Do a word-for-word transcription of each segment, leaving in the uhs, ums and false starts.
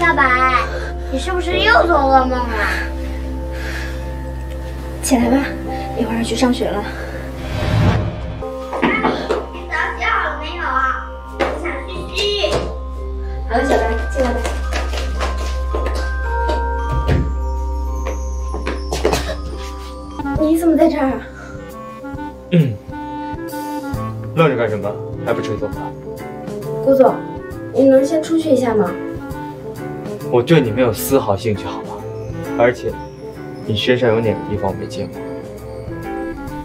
大白，你是不是又做噩梦了？起来吧，一会儿要去上学了。 好了，小白，进来吧。你怎么在这儿啊？嗯，愣着干什么？还不吹头发？顾总，你能先出去一下吗？我对你没有丝毫兴趣，好吗？而且，你身上有哪个地方我没见过？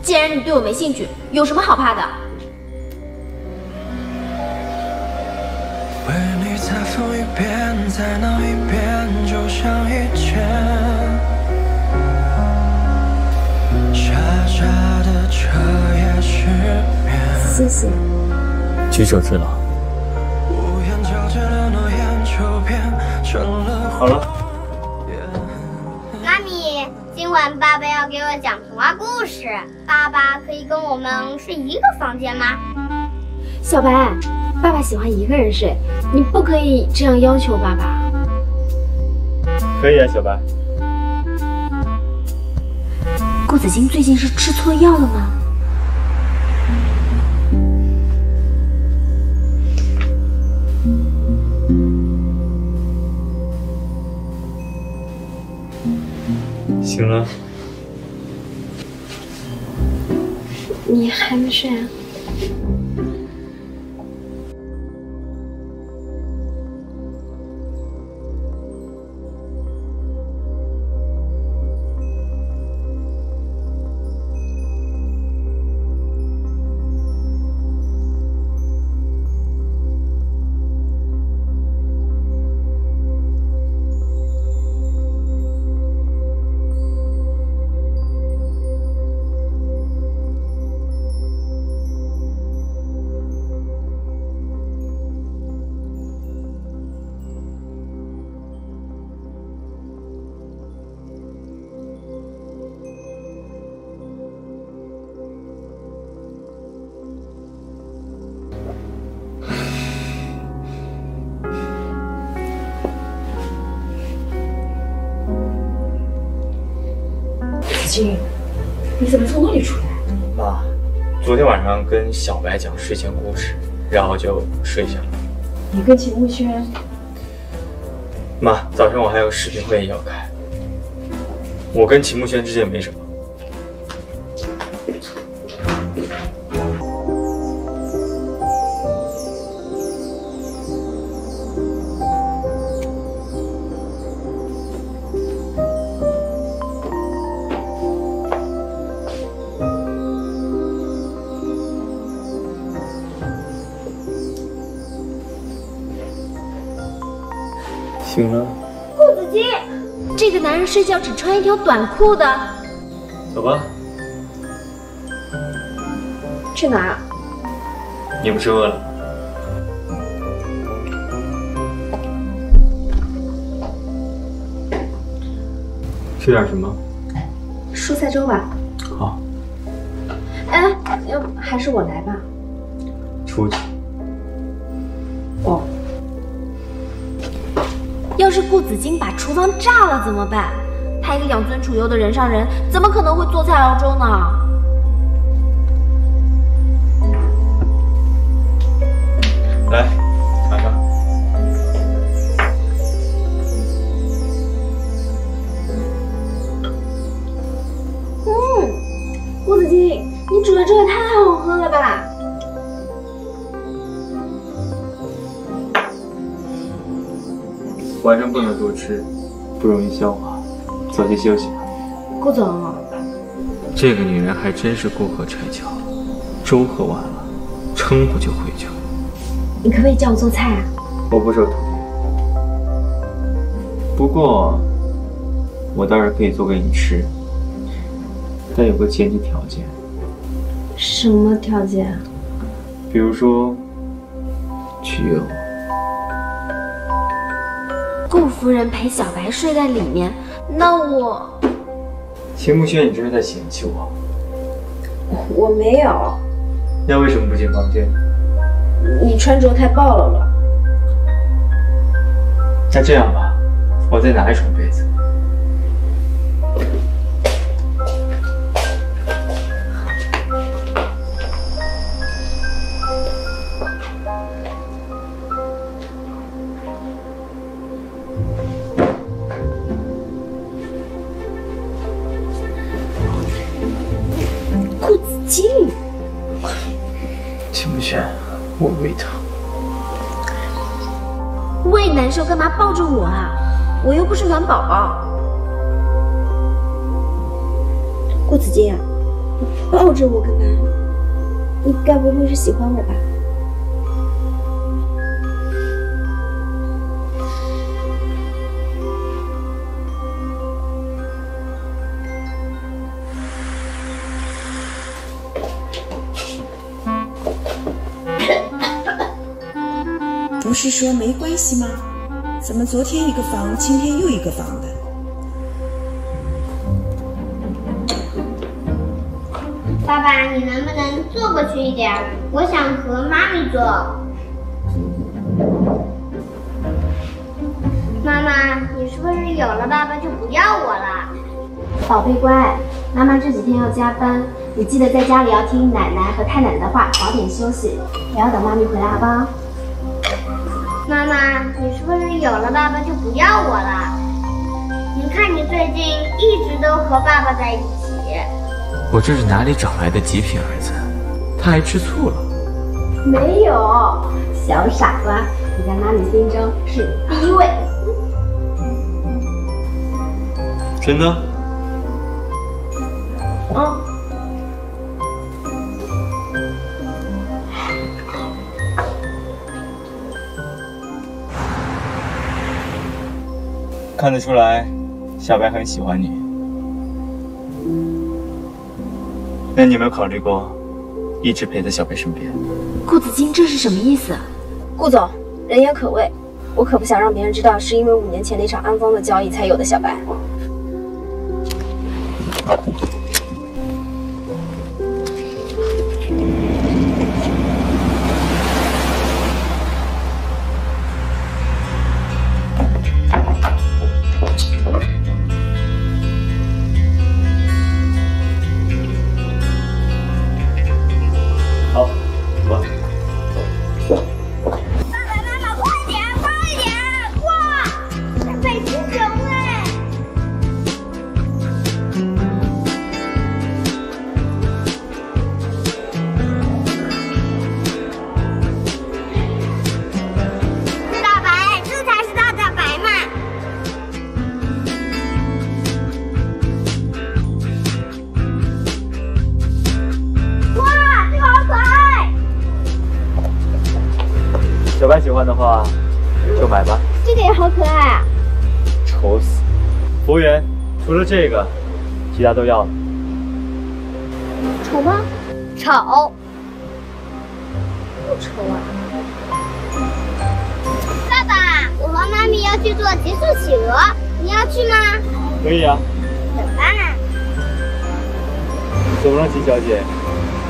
既然你对我没兴趣，有什么好怕的？ 再疯一遍，再闹一遍，就像以前。傻傻的彻夜失眠。谢谢。举手之劳。好了。妈咪，今晚爸爸要给我讲童话故事，爸爸可以跟我们睡一个房间吗？小白。 爸爸喜欢一个人睡，你不可以这样要求爸爸。可以啊，小白。顾子金最近是吃错药了吗？醒了。你还没睡啊？ 金，你怎么从那里出来？妈，昨天晚上跟小白讲睡前故事，然后就睡下了。你跟秦慕轩？妈，早上我还有视频会议要开。我跟秦慕轩之间没什么。醒了，顾子君，这个男人睡觉只穿一条短裤的。走吧。去哪儿？你不是饿了？吃点什么？蔬菜粥吧。好。哎，要不还是我来吧。出去。哦。 要是顾子金把厨房炸了怎么办？他一个养尊处优的人上人，怎么可能会做菜熬粥呢？来，尝尝。嗯，顾子金，你煮的这个太好喝了吧！ 晚上不能多吃，不容易消化，早些休息吧。顾总，这个女人还真是过河拆桥，粥喝完了，撑不就回去了。你可不可以教我做菜啊？我不收徒弟，不过我倒是可以做给你吃，但有个前提条件。什么条件？比如说，取悦我。 顾夫人陪小白睡在里面，那我……秦慕轩，你这是在嫌弃我？我没有。那为什么不进房间？你穿着太暴露了。那这样吧，我再拿一床被子。我喂他，喂难受干嘛抱着我啊？我又不是暖宝宝。顾子衿，你抱着我干嘛？你该不会是喜欢我吧？不是说没关系吗？怎么昨天一个房，今天又一个房的？爸爸，你能不能坐过去一点？我想和妈咪坐。妈妈，你是不是有了爸爸就不要我了？宝贝乖，妈妈这几天要加班，你记得在家里要听奶奶和太奶奶的话，早点休息，也要等妈咪回来，好不好？妈妈，你是不是有了爸爸就不要我了？你看你最近一直都和爸爸在一起。我这是哪里找来的极品儿子？他还吃醋了？没有，小傻瓜，你在妈咪心中是第一位。真的？嗯。看得出来，小白很喜欢你。那你有没有考虑过，一直陪在小白身边？顾子衿，这是什么意思？顾总，人言可畏，我可不想让别人知道是因为五年前那场肮脏的交易才有的小白。喜欢的话就买吧，这个也好可爱啊！丑死！服务员，除了这个，其他都要了。丑吗？丑。不丑啊！爸爸，我和妈咪要去做极速企鹅，你要去吗？可以啊。走吧。怎么了，秦小姐？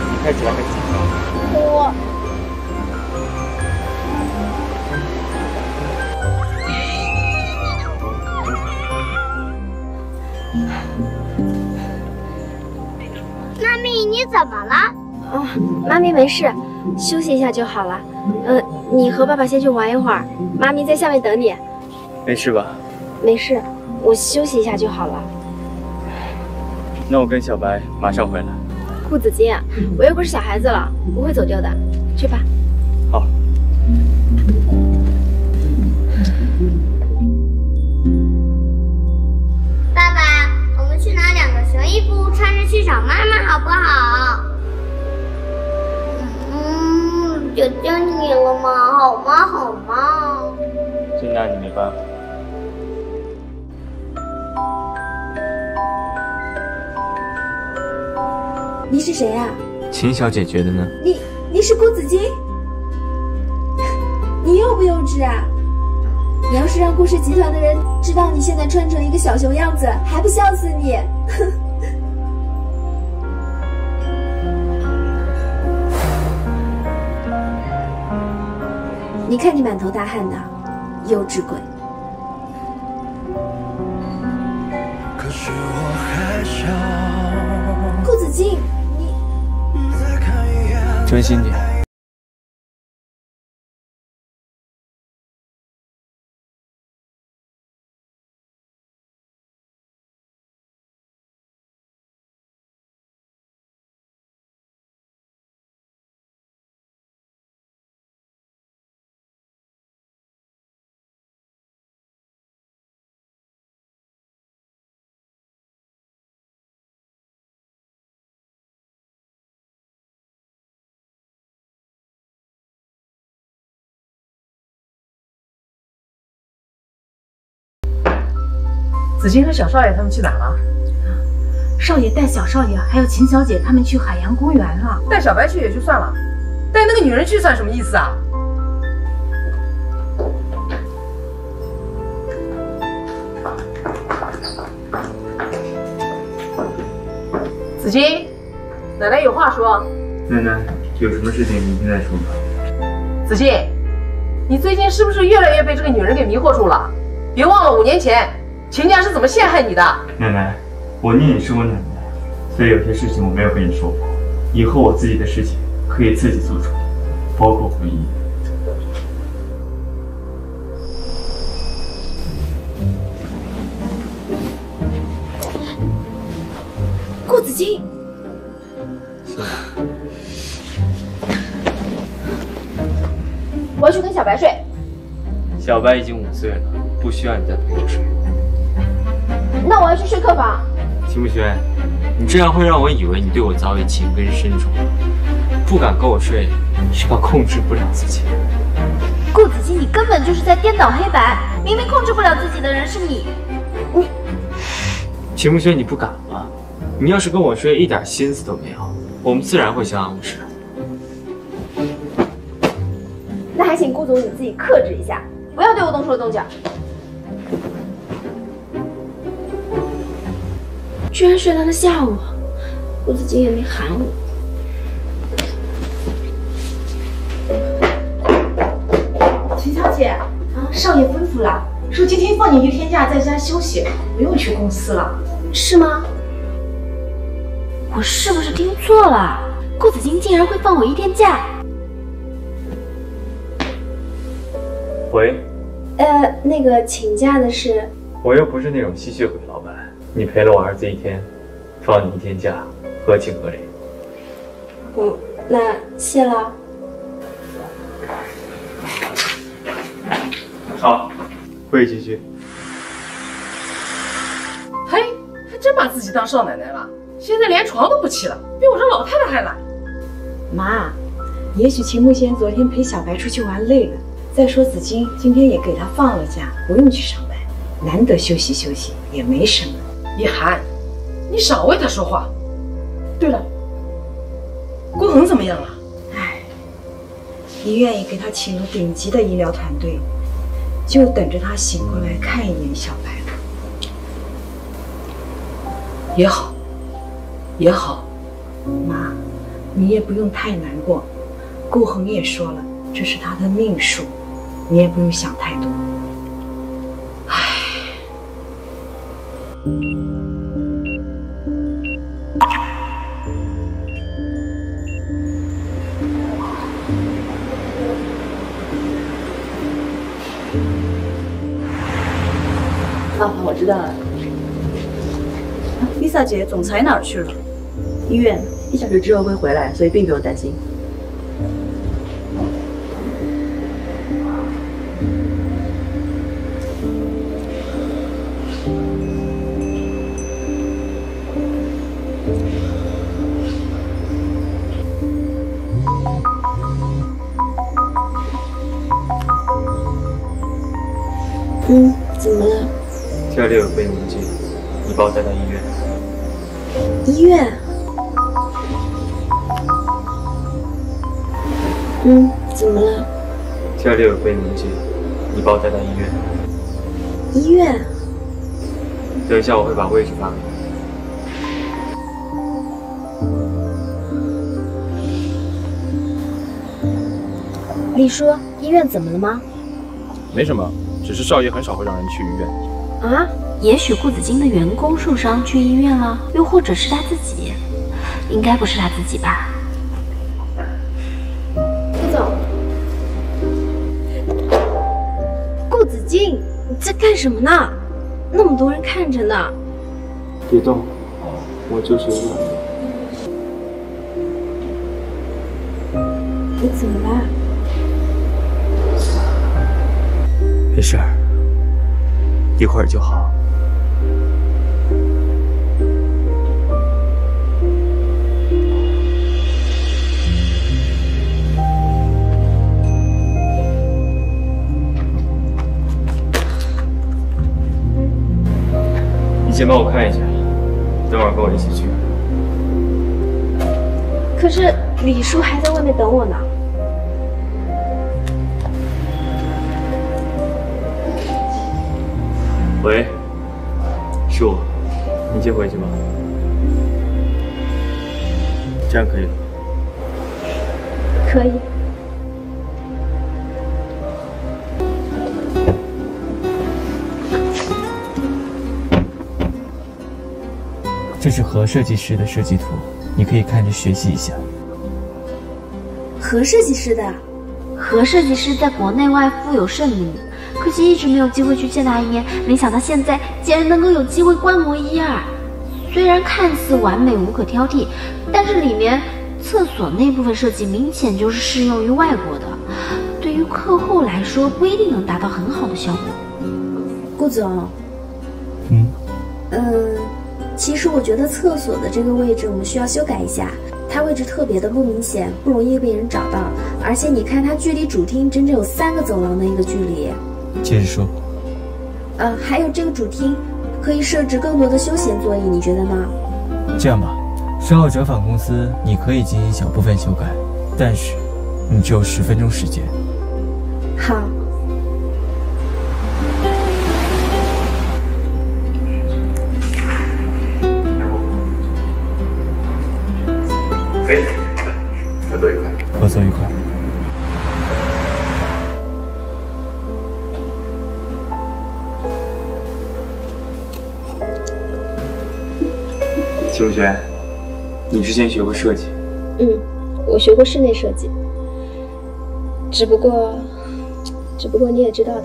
你看起来很紧张。我。妈咪，你怎么了？哦，妈咪没事，休息一下就好了。呃，你和爸爸先去玩一会儿，妈咪在下面等你。没事吧？没事，我休息一下就好了。那我跟小白马上回来。顾子衿，我又不是小孩子了，不会走丢的。去吧。好。衣服穿着去找妈妈好不好？嗯，求求你了嘛，好吗？好吗？真拿你没办法。你是谁啊？秦小姐觉得呢？你你是顾子衿？你幼不幼稚啊？你要是让顾氏集团的人知道你现在穿成一个小熊样子，还不笑死你？你看你满头大汗的，幼稚鬼。可是我还想顾子衿，你真心点。 子衿和小少爷他们去哪了？少爷带小少爷还有秦小姐他们去海洋公园了。带小白去也就算了，带那个女人去算什么意思啊？子衿，奶奶有话说。奶奶，有什么事情明天再说吧。子衿，你最近是不是越来越被这个女人给迷惑住了？别忘了五年前。 秦家是怎么陷害你的？奶奶，我念你是我奶奶，所以有些事情我没有跟你说过。以后我自己的事情可以自己做主，包括婚姻。顾子衿，我要去跟小白睡。小白已经五岁了，不需要你再陪着睡。 那我要去睡客房。秦慕轩，你这样会让我以为你对我早已情根深种，不敢跟我睡，是怕控制不了自己。顾子衿，你根本就是在颠倒黑白，明明控制不了自己的人是你，你。秦慕轩，你不敢了。你要是跟我睡，一点心思都没有，我们自然会相安无事。那还请顾总你自己克制一下，不要对我动手动脚。 居然睡到了下午，顾子衿也没喊我。秦小姐，啊，少爷吩咐了，说今天放你一天假，在家休息，不用去公司了，是吗？我是不是听错了？顾子衿竟然会放我一天假？喂。呃，那个请假的是？我又不是那种吸血鬼老板。 你陪了我儿子一天，放你一天假，合情合理。嗯，那谢了。好，会议继续。嘿，还真把自己当少奶奶了，现在连床都不起了，比我这老太太还懒。妈，也许秦慕轩昨天陪小白出去玩累了。再说子衿今天也给他放了假，不用去上班，难得休息休息也没什么。 一涵，你少为他说话。对了，郭恒怎么样了？哎，医院也给他请了顶级的医疗团队，就等着他醒过来看一眼小白了。也好，也好。妈，你也不用太难过。顾恒也说了，这是他的命数，你也不用想太多。 啊，我知道了。Lisa 姐，总裁哪儿去了？医院，一小时之后会回来，所以并不用担心。嗯，怎么了？ 家里有备用剂，你把我带到医院。医院？嗯，怎么了？家里有备用剂，你把我带到医院。医院？等一下，我会把位置发给你。李叔，医医院怎么了吗？没什么，只是少爷很少会让人去医院。啊？也许顾子金的员工受伤去医院了，又或者是他自己，应该不是他自己吧？顾总，顾子金，你在干什么呢？那么多人看着呢。别动，我就是有点累。 你怎么了？没事儿，一会儿就好。你先帮我看一下，等会儿跟我一起去。可是李叔还在外面等我呢。 喂，是我，你接回去吧，这样可以吗？可以。这是何设计师的设计图，你可以看着学习一下。何设计师的？何设计师在国内外负有盛名。 可惜一直没有机会去见他一面，没想到现在竟然能够有机会观摩一二。虽然看似完美无可挑剔，但是里面厕所那部分设计明显就是适用于外国的，对于客户来说不一定能达到很好的效果。顾总，嗯，呃，其实我觉得厕所的这个位置我们需要修改一下，它位置特别的不明显，不容易被人找到。而且你看，它距离主厅整整有三个走廊的一个距离。 接着说，呃，还有这个主厅可以设置更多的休闲座椅，你觉得呢？这样吧，稍后折返公司你可以进行小部分修改，但是你只有十分钟时间。好。哎，合作愉快！合作愉快！ 季如轩，你之前学过设计？嗯，我学过室内设计。只不过，只不过你也知道的，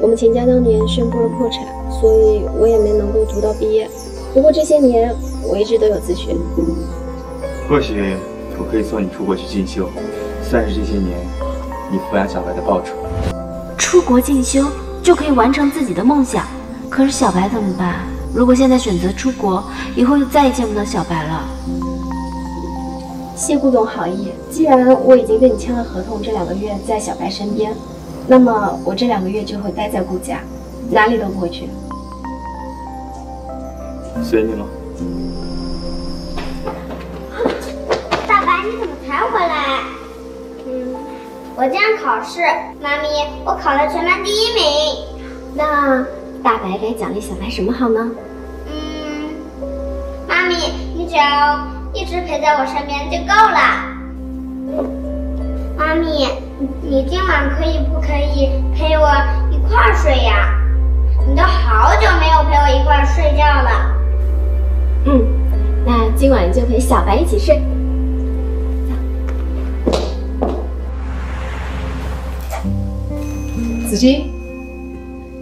我们秦家当年宣布了破产，所以我也没能够读到毕业。不过这些年我一直都有自学。或许我可以送你出国去进修，算是这些年你抚养小白的报酬。出国进修就可以完成自己的梦想，可是小白怎么办？ 如果现在选择出国，以后就再也见不到小白了。谢顾总好意，既然我已经跟你签了合同，这两个月在小白身边，那么我这两个月就会待在顾家，哪里都不会去。随你了。爸爸，你怎么才回来？嗯，我这样考试，妈咪，我考了全班第一名。那。 大白该奖励小白什么好呢？嗯，妈咪，你只要一直陪在我身边就够了。妈咪，你今晚可以不可以陪我一块儿睡呀？你都好久没有陪我一块儿睡觉了。嗯，那今晚就陪小白一起睡。 子金。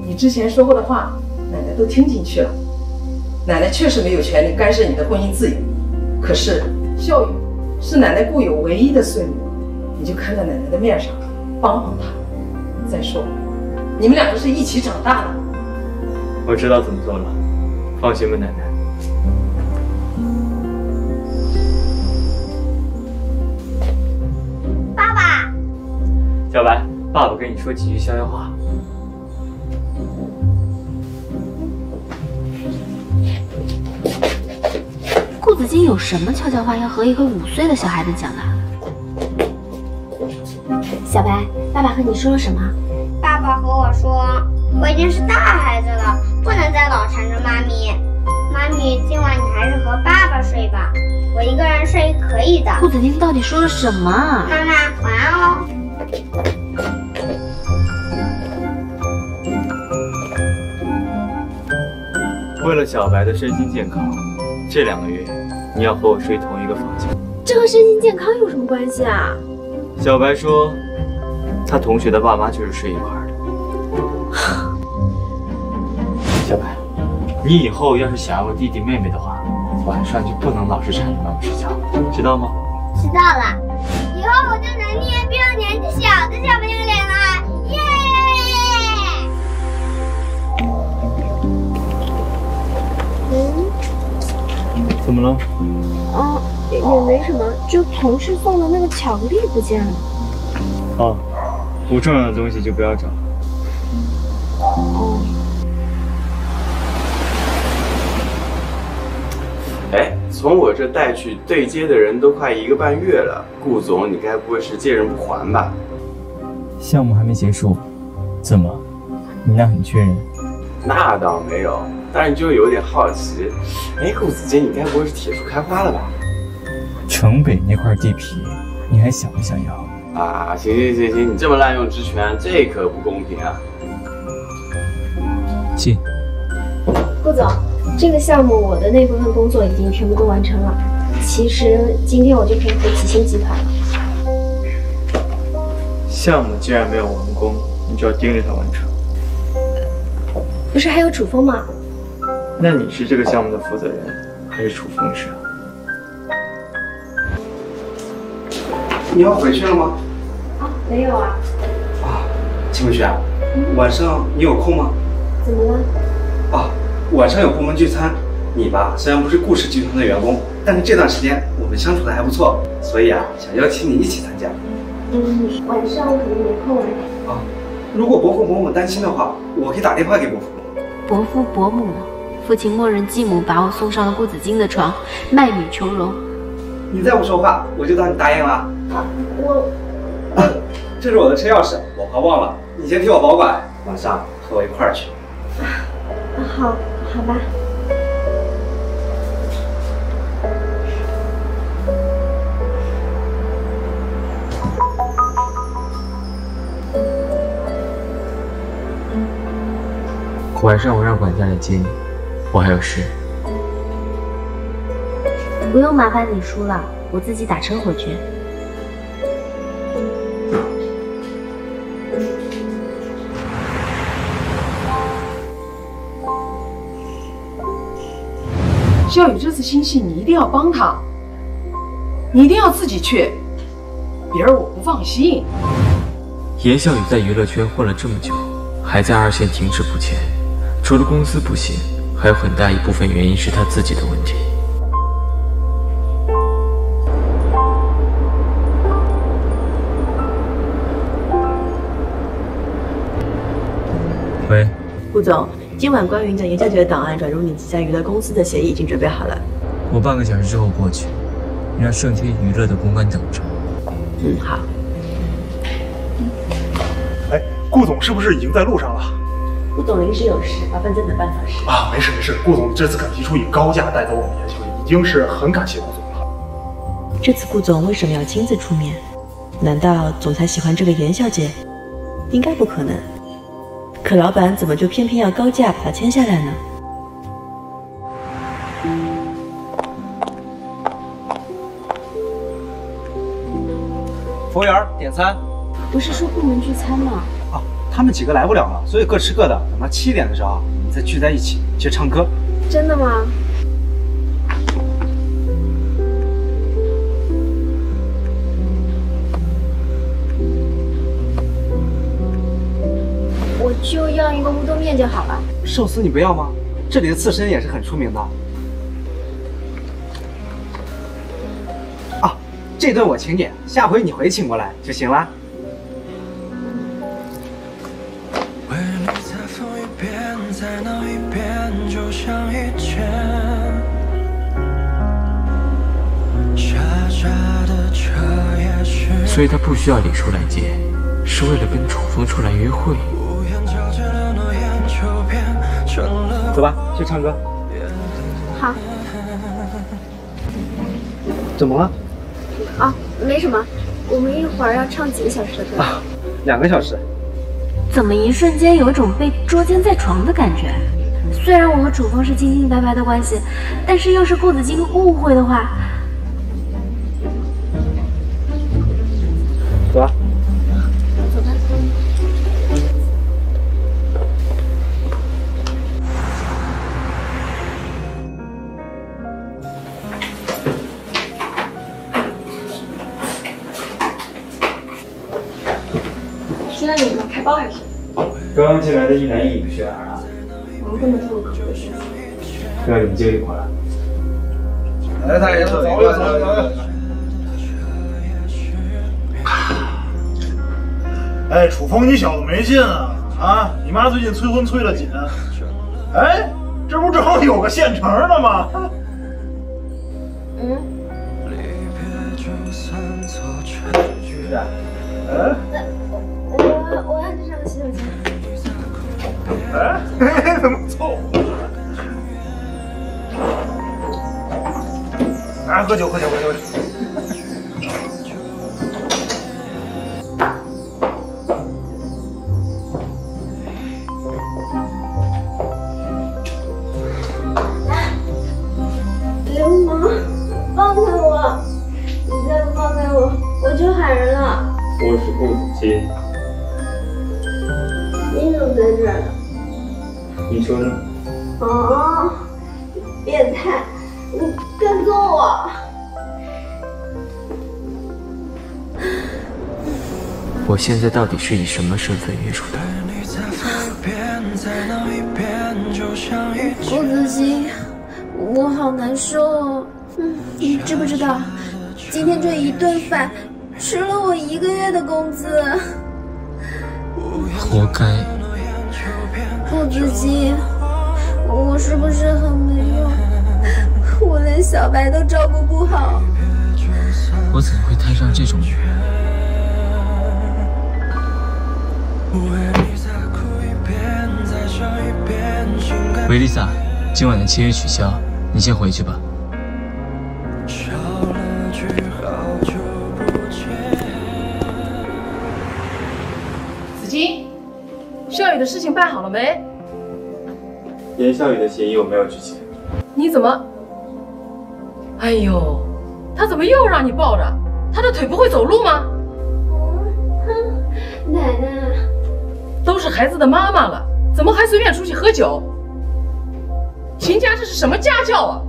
你之前说过的话，奶奶都听进去了。奶奶确实没有权利干涉你的婚姻自由，可是孝宇是奶奶固有唯一的孙女，你就看在奶奶的面上，帮帮她。再说，你们两个是一起长大的。我知道怎么做了，放心吧，奶奶。爸爸，小白，爸爸跟你说几句逍遥话。 顾子金有什么悄悄话要和一个五岁的小孩子讲呢？小白，爸爸和你说了什么？爸爸和我说，我已经是大孩子了，不能再老缠着妈咪。妈咪，今晚你还是和爸爸睡吧，我一个人睡可以的。顾子金到底说了什么？妈妈，晚安哦。为了小白的身心健康，这两个月你要和我睡同一个房间。这和身心健康有什么关系啊？小白说，他同学的爸妈就是睡一块的。小白，你以后要是想要个弟弟妹妹的话，晚上就不能老是缠着妈妈睡觉，知道吗？知道了，以后我就能捏别人年纪小的小朋友脸了。 怎么了？啊，也没什么，就同事送的那个巧克力不见了。哦，不重要的东西就不要找了。哦。哎，从我这带去对接的人都快一个半月了，顾总，你该不会是借人不还吧？项目还没结束，怎么？你俩很确认？那倒没有。 但是就有点好奇，哎，顾子杰，你该不会是铁树开花了吧？城北那块地皮，你还想不想要？啊，行行行行，你这么滥用职权，这可不公平啊！进。顾总，这个项目我的那部分工作已经全部都完成了。其实今天我就可以回启星集团了。项目既然没有完工，你就要盯着它完成。不是还有楚风吗？ 那你是这个项目的负责人，还是楚风是？你要回去了吗？啊，没有啊。啊，秦文轩，嗯、晚上你有空吗？怎么了？啊，晚上有部门聚餐。你吧，虽然不是顾氏集团的员工，但是这段时间我们相处的还不错，所以啊，想邀请你一起参加。嗯，晚上我肯定没空哎。啊，如果伯父伯母担心的话，我可以打电话给伯父。伯父伯母呢？ 父亲默认继母把我送上了顾子金的床，卖女求荣。你再不说话，我就当你答应了。啊，我、啊，这是我的车钥匙，我怕忘了，你先替我保管，晚上和我一块儿去。啊，好，好吧。晚上我让管家来接你。 我还有事，不用麻烦你叔了，我自己打车回去。小雨这次新戏你一定要帮他，你一定要自己去，别人我不放心。严小雨在娱乐圈混了这么久，还在二线停滞不前，除了公司不行。 还有很大一部分原因是他自己的问题。喂，顾总，今晚关于你的严小姐的档案转入你旗下娱乐公司的协议已经准备好了。我半个小时之后过去，你让盛天娱乐的公关等着。嗯，好。哎，顾总是不是已经在路上了？ 顾总临时有事，麻烦再等半小时啊！没事没事，顾总这次肯提出以高价带走我们严小雨，已经是很感谢顾总了。这次顾总为什么要亲自出面？难道总裁喜欢这个严小姐？应该不可能。可老板怎么就偏偏要高价把她签下来呢？服务员，点餐。不是说部门聚餐吗？啊。 他们几个来不了了，所以各吃各的。等到七点的时候，我们再聚在一起去唱歌。真的吗？我就要一个乌冬面就好了。寿司你不要吗？这里的刺身也是很出名的。啊，这顿我请你，下回你回请过来就行了。 在那一边，就像以前，傻傻的彻夜去。所以他不需要李叔来接，是为了跟楚风出来约会。走吧，去唱歌。好。怎么了？啊，没什么。我们一会儿要唱几个小时的歌。啊，两个小时。 怎么一瞬间有一种被捉奸在床的感觉？虽然我和楚风是清清白白的关系，但是要是顾子金误会的话，走吧。走吧。现在你们开包还是？刚刚进来的一男一女去哪儿了？ 根本不可能是，让你们接一会儿。来，大爷，走走走走。哎，楚风，你小子没劲啊！啊，你妈最近催婚催得紧。哎，这不正好有个现成的吗？嗯。去的。嗯。我我要去上个洗手间。 哎，怎么凑合？来、啊、喝酒，喝酒，喝酒！流氓，放开我！你再不放开我，我就喊人了！我是顾子金。你怎么在这儿呢？ 你说呢？哦，变态！你跟踪我！我现在到底是以什么身份约出的？顾子金，我好难受哦。嗯，你知不知道，今天这一顿饭吃了我一个月的工资。活该。 顾子金，我是不是很没用？我连小白都照顾不好，我怎么会摊上这种女人？喂 ，Lisa， 今晚的签约取消，你先回去吧。子金。 少宇的事情办好了没？严少宇的协议我没有去签。你怎么？哎呦，他怎么又让你抱着？他的腿不会走路吗？哼，奶奶，都是孩子的妈妈了，怎么还随便出去喝酒？秦家这是什么家教啊？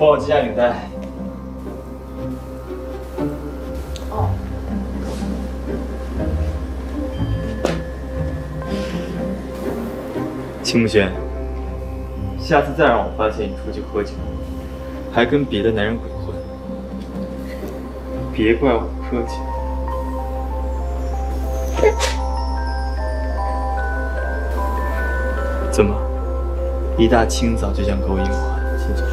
帮我系下领带。哦。秦慕轩，下次再让我发现你出去喝酒，还跟别的男人鬼混，别怪我不客气。 怎么，一大清早就想勾引我？秦小姐，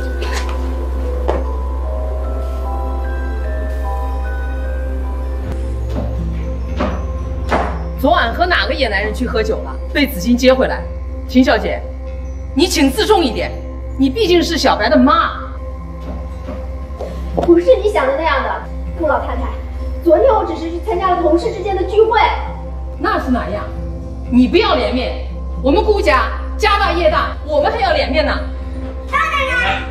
昨晚和哪个野男人去喝酒了？被子金接回来。秦小姐，你请自重一点，你毕竟是小白的妈。不是你想的那样的，顾老太太。昨天我只是去参加了同事之间的聚会。那是哪样？你不要脸面，我们顾家。 家大业大，我们还要脸面呢。当然了。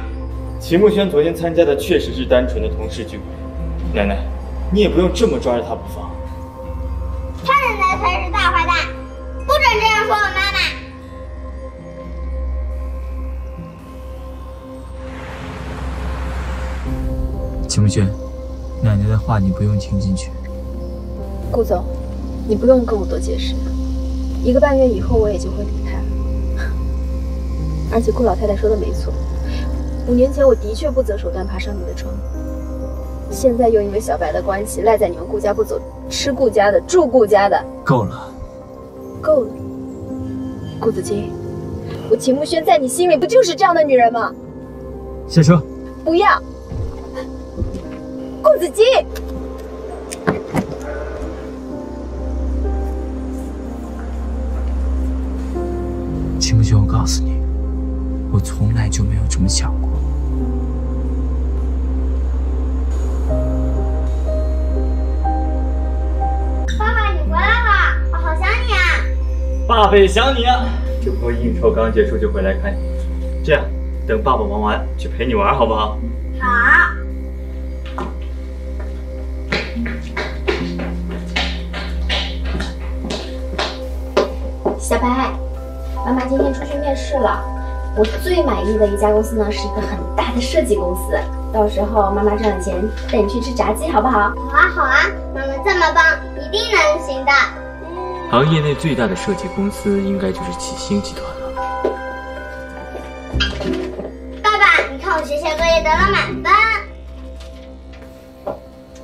秦慕轩昨天参加的确实是单纯的同事聚会，奶奶，你也不用这么抓着他不放。他奶奶才是大坏蛋，不准这样说我妈妈。秦慕轩，奶奶的话你不用听进去。顾总，你不用跟我多解释，一个半月以后我也就会离开了。 而且顾老太太说的没错，五年前我的确不择手段爬上你的床，现在又因为小白的关系赖在你们顾家不走，吃顾家的，住顾家的，够了，够了。顾子金，我秦慕轩在你心里不就是这样的女人吗？下车。不要，顾子金。 秦慕轩，我告诉你，我从来就没有这么想过。爸爸，你回来了，我好想你啊！爸爸也想你啊！这波应酬刚结束就回来看你，这样等爸爸忙完去陪你玩好不好？好。 小白，妈妈今天出去面试了。我最满意的一家公司呢，是一个很大的设计公司。到时候妈妈赚了钱，带你去吃炸鸡，好不好？好啊，好啊，妈妈这么棒，一定能行的。嗯、行业内最大的设计公司应该就是启星集团了。爸爸，你看我学前作业得了满分。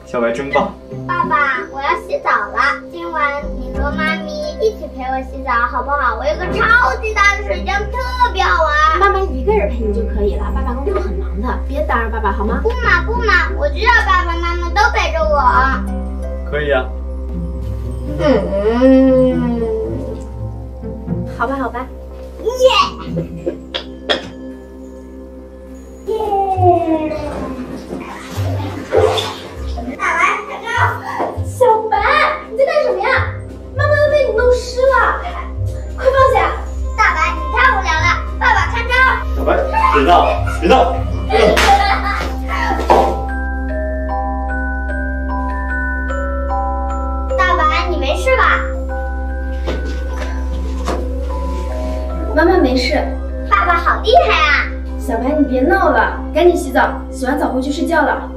小白真棒。爸爸，我要洗澡了，今晚你和妈咪 一起陪我洗澡好不好？我有个超级大的水缸，特别好玩。妈妈一个人陪你就可以了，爸爸工作很忙的，别打扰爸爸好吗？不嘛不嘛，我知道爸爸妈妈都陪着我。可以啊。嗯，好吧好吧。耶！耶！打来，大哥，小白，你在干什么呀？ 都湿了，快放下！大白，你太无聊了，爸爸看招！小白，别闹，别闹！大白，你没事吧？妈妈没事。爸爸好厉害啊！小白，你别闹了，赶紧洗澡，洗完澡回去睡觉了。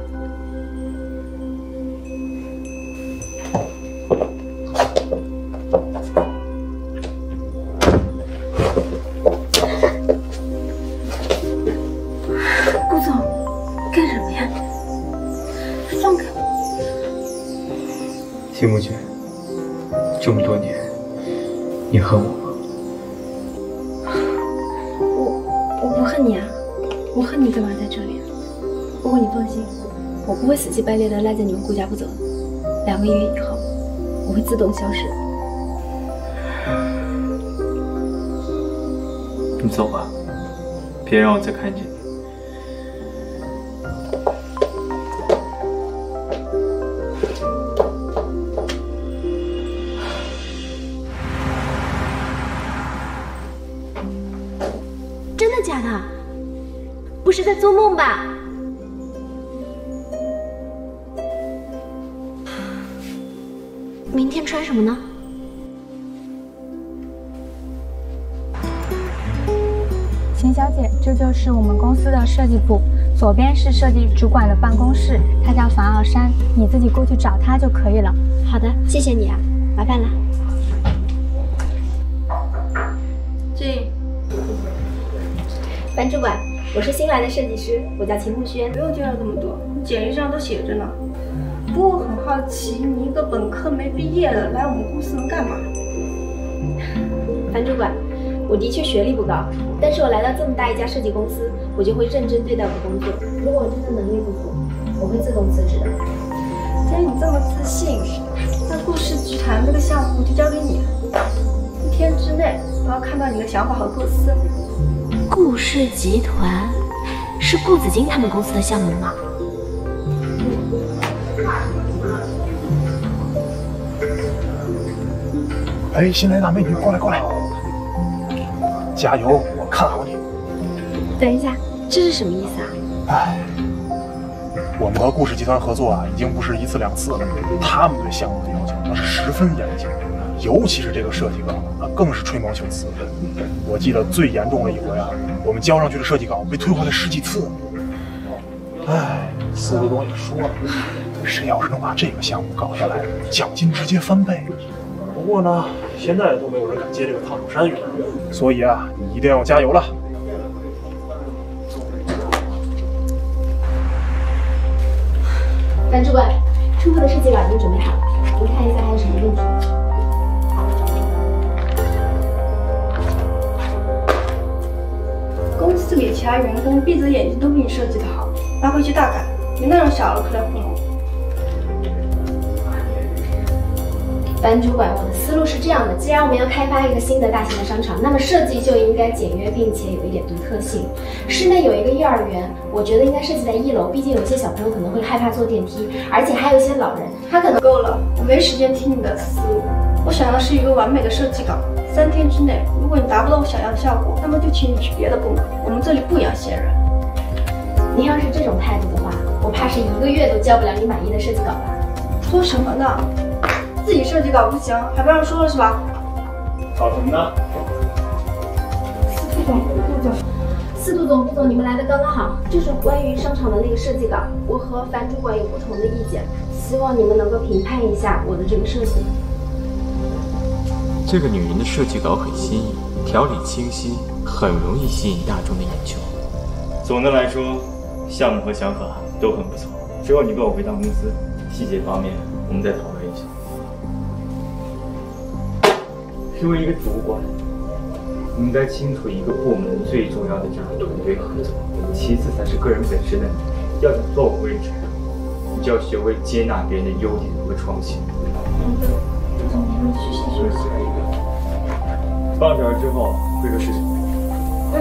秦慕轩，这么多年，你恨我吗？我我不恨你啊，我恨你干嘛在这里啊？不过你放心，我不会死乞白赖的赖在你们顾家不走的。两个月以后，我会自动消失。你走吧，别让我再看见你。 是在做梦吧？明天穿什么呢？秦小姐，这就是我们公司的设计部，左边是设计主管的办公室，他叫樊傲山，你自己过去找他就可以了。好的，谢谢你啊，麻烦了。这，樊主管。 我是新来的设计师，我叫秦慕轩。不用介绍这么多，你简历上都写着呢。不过我很好奇，你一个本科没毕业的来我们公司能干嘛？樊主管，我的确学历不高，但是我来到这么大一家设计公司，我就会认真对待我的工作。如果我真的能力不足，我会自动辞职的。既然你这么自信，那顾氏集团这个项目就交给你了。一天之内，我要看到你的想法和构思。 顾氏集团是顾子金他们公司的项目吗？哎，新来大美女，过来过来，加油，我看好你。等一下，这是什么意思啊？哎，我们和顾氏集团合作啊，已经不是一次两次了。他们对项目的要求那是十分严谨。 尤其是这个设计稿，那更是吹毛求疵。我记得最严重的一回啊，我们交上去的设计稿被退回了十几次。哎，司顾东也说了，谁要是能把这个项目搞下来，奖金直接翻倍。不过呢，现在都没有人敢接这个烫手山芋，所以啊，你一定要加油了。樊主管，初步的设计稿已经准备好了，您看一下还有什么问题？公司给其他员工闭着眼睛都比你设计的好，拿回去大改，别那种小儿科来糊弄。班主管，我的思路是这样的：既然我们要开发一个新的大型的商场，那么设计就应该简约，并且有一点独特性。室内有一个幼儿园，我觉得应该设计在一楼，毕竟有些小朋友可能会害怕坐电梯，而且还有一些老人，他可能够了，我没时间听你的思路。我想要是一个完美的设计稿，三天之内，如果你达不到我想要的效果，那么就请你去别的部门，我们这里不养闲人。您要是这种态度的话，我怕是一个月都交不了你满意的设计稿吧？说什么呢？ 自己设计稿不行，还不让说了是吧？搞什么呢？司副总、顾总、司副总、顾总，你们来的刚刚好。就是关于商场的那个设计稿，我和樊主管有不同的意见，希望你们能够评判一下我的这个设计。这个女人的设计稿很新颖，条理清晰，很容易吸引大众的眼球。总的来说，项目和想法都很不错，之后你跟我回趟公司，细节方面我们再讨论一下。 作为一个主管，应该清楚一个部门最重要的就是团队合作，其次才是个人本身的能力。要想做好为人处事，你就要学会接纳别人的优点和创新。嗯，副总，你们去先休息一个。半小时之后会个事情。嗯。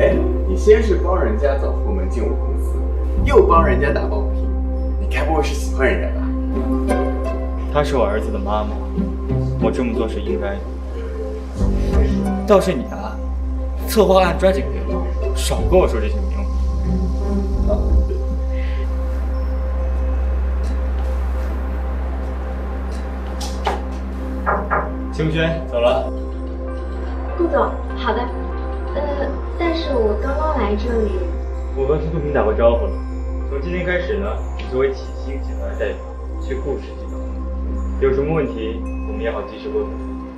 哎，你先是帮人家找部门进我公司，又帮人家打抱不平。 该不会是喜欢人家吧？她是我儿子的妈妈，我这么做是应该的。倒是你啊，策划案抓紧给我，少跟我说这些没用的。啊。清轩，走了。顾总，好的。呃，但是我刚刚来这里，我和苏平打过招呼了。从今天开始呢。 作为启星集团的代表，去顾氏集团，有什么问题我们也好及时沟通。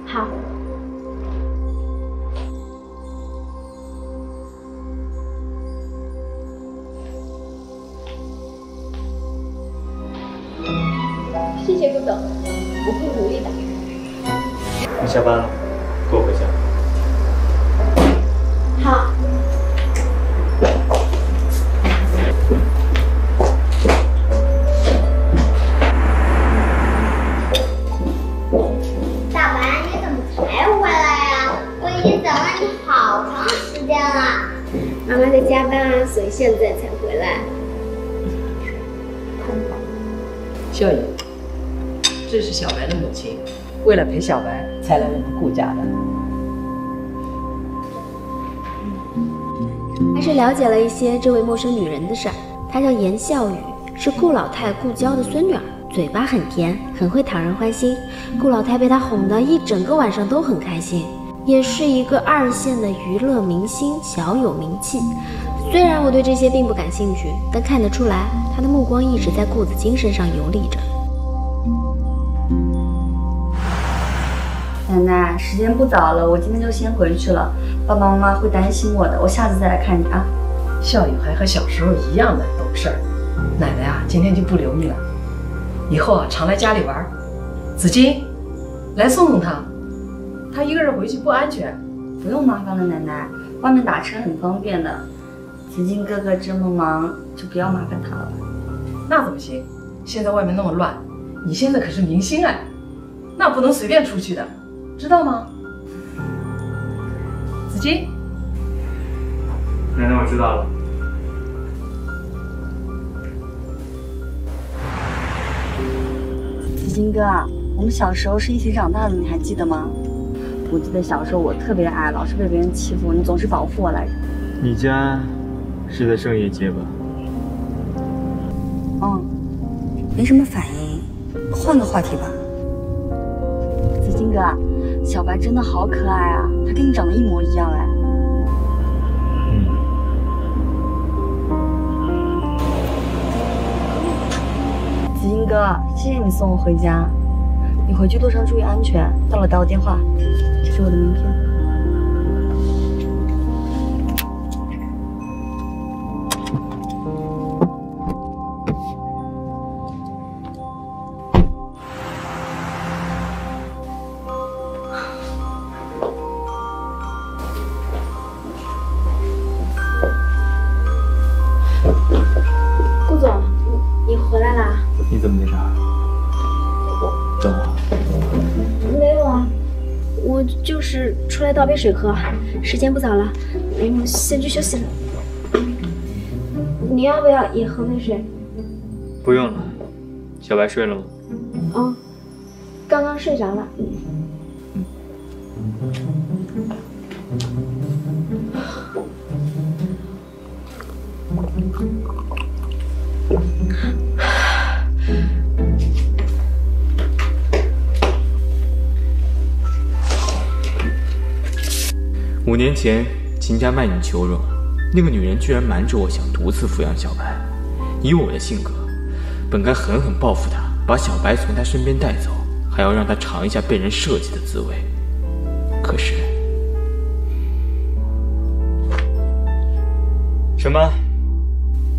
好。谢谢顾总，我会努力的。你下班了，给我回家。好。 加班啊，所以现在才回来。秀颖，这是小白的母亲，为了陪小白才来我们顾家的。还是了解了一些这位陌生女人的事儿。她叫严笑雨，是顾老太顾娇的孙女儿，嘴巴很甜，很会讨人欢心。顾老太被她哄得一整个晚上都很开心。 也是一个二线的娱乐明星，小有名气。虽然我对这些并不感兴趣，但看得出来，他的目光一直在顾子金身上游历着。奶奶，时间不早了，我今天就先回去了。爸爸妈妈会担心我的，我下次再来看你啊。笑颖还和小时候一样的懂事儿。奶奶啊，今天就不留你了，以后啊常来家里玩。子金，来送送他。 他一个人回去不安全，不用麻烦了，奶奶，外面打车很方便的。子金哥哥这么忙，就不要麻烦他了。那怎么行？现在外面那么乱，你现在可是明星哎，那不能随便出去的，知道吗？子金，奶奶，我知道了。子金哥，我们小时候是一起长大的，你还记得吗？ 我记得小时候我特别矮，老是被别人欺负，你总是保护我来着。你家是在圣业街吧？嗯，没什么反应，换个话题吧。子金哥，小白真的好可爱啊，他跟你长得一模一样哎。嗯。子金哥，谢谢你送我回家，你回去路上注意安全，到了打我电话。 我的名片。你怎么没啥？我找我？没有啊，我就是出来倒杯水喝。时间不早了，我先去休息了。你要不要也喝杯水？不用了。小白睡了吗？哦，刚刚睡着了。嗯。五年前，秦家卖你求荣，那个女人居然瞒着我，想独自抚养小白。以我的性格，本该狠狠报复她，把小白从她身边带走，还要让她尝一下被人设计的滋味。可是，什么？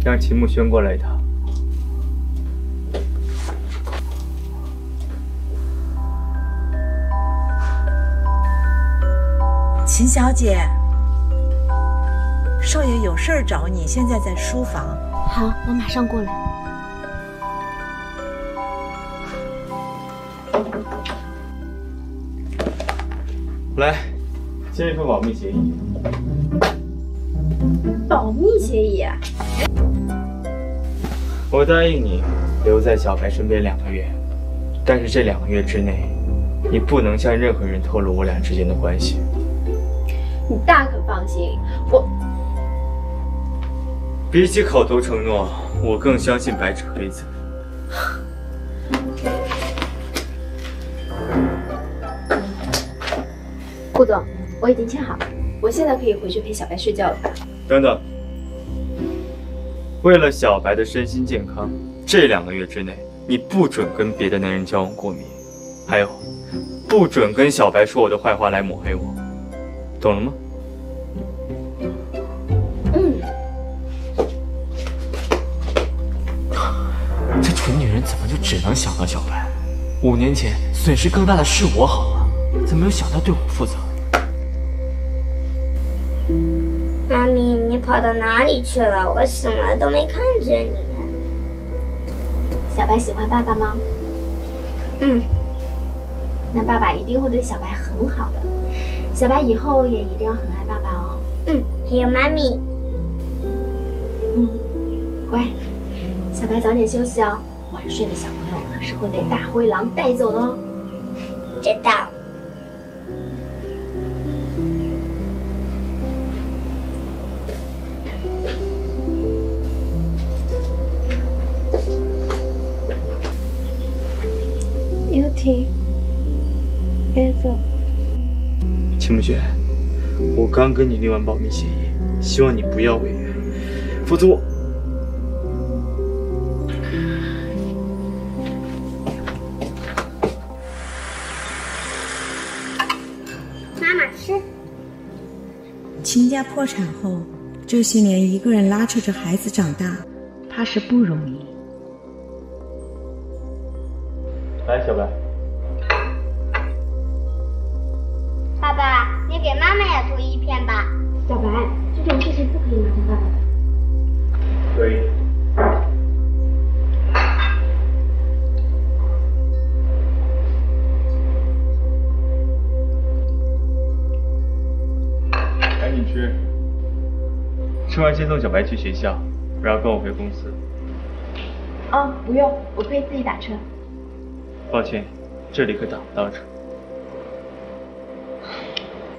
让秦慕轩过来一趟。 秦小姐，少爷有事儿找你，现在在书房。好，我马上过来。来，签一份保密协议。保密协议？我答应你留在小白身边两个月，但是这两个月之内，你不能向任何人透露我俩之间的关系。 你大可放心，我比起口头承诺，我更相信白纸黑字。顾总，我已经签好了，我现在可以回去陪小白睡觉了。等等，为了小白的身心健康，这两个月之内，你不准跟别的男人交往过密，还有，不准跟小白说我的坏话来抹黑我，懂了吗？ 怎么就只能想到小白？五年前损失更大的是我，好吗？怎么没有想到对我负责？妈咪，你跑到哪里去了？我什么都没看见你。小白喜欢爸爸吗？嗯。那爸爸一定会对小白很好的，小白以后也一定要很爱爸爸哦。嗯，还有妈咪。嗯，乖，小白早点休息哦。 晚睡的小朋友可是会被大灰狼带走的哦。知道。游艇，别走。秦慕雪，我刚跟你立完保密协议，希望你不要违约，否则我。 秦家破产后，这些年一个人拉扯着孩子长大，怕是不容易。来，小白。爸爸，你给妈妈也涂一片吧。小白，这种事情不可以瞒着爸爸的。可以。吃完先送小白去学校，然后跟我回公司。啊、哦，不用，我可以自己打车。抱歉，这里可打不到车。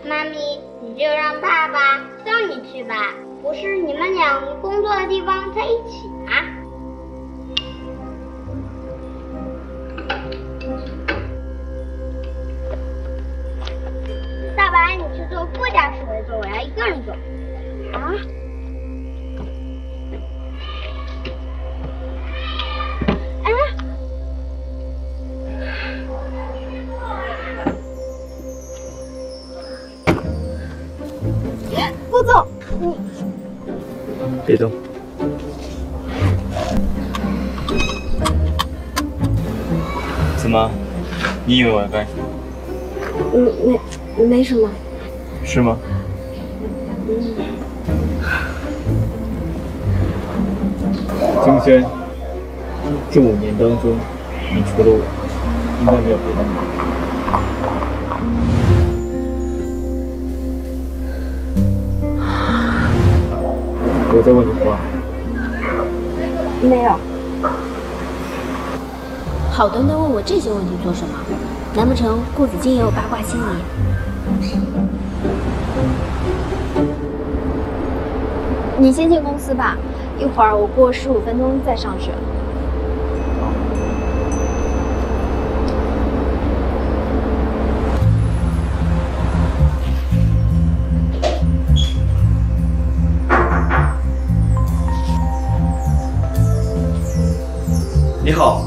妈咪，你就让爸爸送你去吧，不是你们两个工作的地方在一起吗？大白，你去坐副驾驶位坐，我要一个人坐。啊？ 顾总，你别动。怎么？你以为我要干什么？没没没什么。是吗？金轩，这五年当中，你除了我，应该没有别的人。我在问你话。没有。好端端问我这些问题做什么？难不成顾子金也有八卦心理？你先进公司吧。 一会儿我过十五分钟再上去。你好，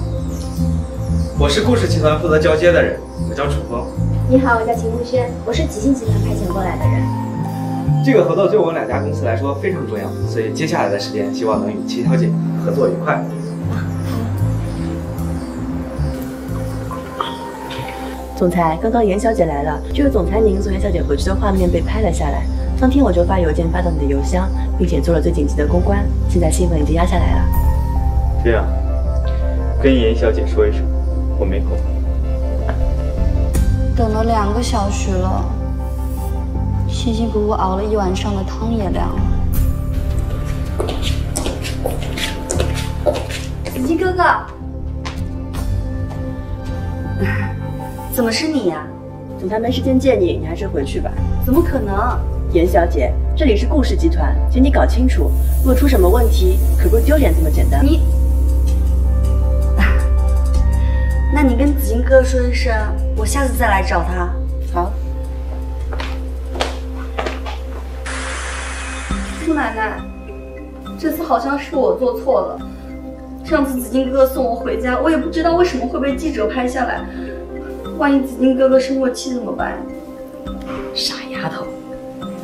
我是顾氏集团负责交接的人，我叫楚风。你好，我叫秦慕轩，我是启信集团派遣过来的人。 这个合作对我们两家公司来说非常重要，所以接下来的时间希望能与齐小姐合作愉快。总裁，刚刚严小姐来了，就是总裁您送严小姐回去的画面被拍了下来。当天我就发邮件发到你的邮箱，并且做了最紧急的公关，现在新闻已经压下来了。对啊，跟严小姐说一声，我没空。等了两个小时了。 辛辛苦苦熬了一晚上的汤也凉了。子金哥哥，怎么是你呀、啊？总裁没时间见你，你还是回去吧。怎么可能？严小姐，这里是顾氏集团，请你搞清楚，若出什么问题，可不是丢脸这么简单。你，那你跟子金哥说一声，我下次再来找他。好。 姑奶奶，这次好像是我做错了。上次子金哥哥送我回家，我也不知道为什么会被记者拍下来。万一子金哥哥生过气怎么办？傻丫头，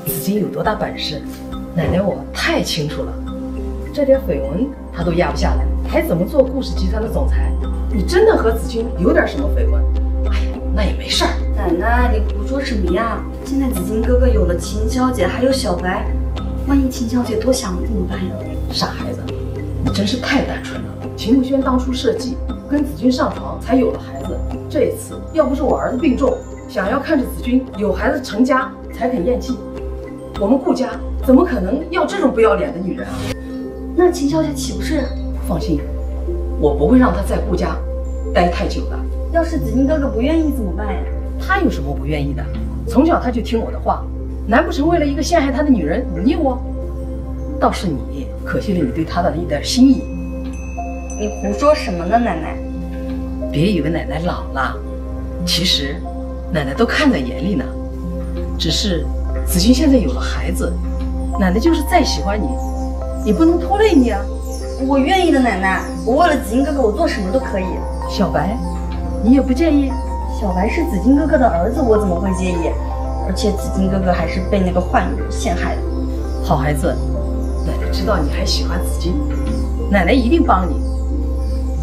子金有多大本事，奶奶我太清楚了。这点绯闻他都压不下来，还怎么做顾氏集团的总裁？你真的和子君有点什么绯闻？哎呀，那也没事儿。奶奶，你胡说什么呀？现在子金哥哥有了秦小姐，还有小白。 万一秦小姐多想了怎么办呀？傻孩子，你真是太单纯了。秦慕轩当初设计跟子君上床才有了孩子，这一次要不是我儿子病重，想要看着子君有孩子成家才肯咽气，我们顾家怎么可能要这种不要脸的女人啊？那秦小姐岂不是？放心，我不会让她在顾家待太久的。要是子君哥哥不愿意怎么办呀？他有什么不愿意的？从小他就听我的话。 难不成为了一个陷害他的女人你腻我？倒是你，可惜了你对他的一点心意。你胡说什么呢，奶奶？别以为奶奶老了，其实奶奶都看在眼里呢。只是子君现在有了孩子，奶奶就是再喜欢你，也不能拖累你啊。我愿意的，奶奶。我为了子君哥哥，我做什么都可以。小白，你也不介意？小白是子君哥哥的儿子，我怎么会介意？ 而且子金哥哥还是被那个坏女人陷害的。好孩子，奶奶知道你还喜欢子金，奶奶一定帮你。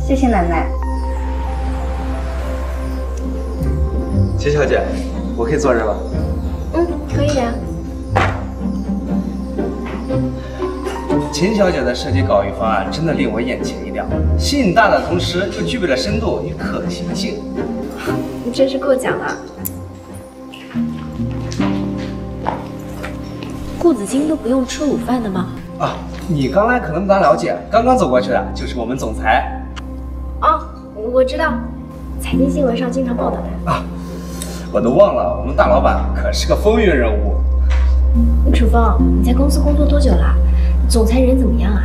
谢谢奶奶。秦小姐，我可以坐这吧？嗯，可以啊。秦小姐的设计稿与方案真的令我眼前一亮，性大的同时又具备了深度与可行性。你真是过奖了。 顾子金都不用吃午饭的吗？啊，你刚来可能不大了解，刚刚走过去的就是我们总裁。哦，我知道，财经新闻上经常报道他。啊，我都忘了，我们大老板可是个风云人物。楚风，你在公司工作多久了？总裁人怎么样啊？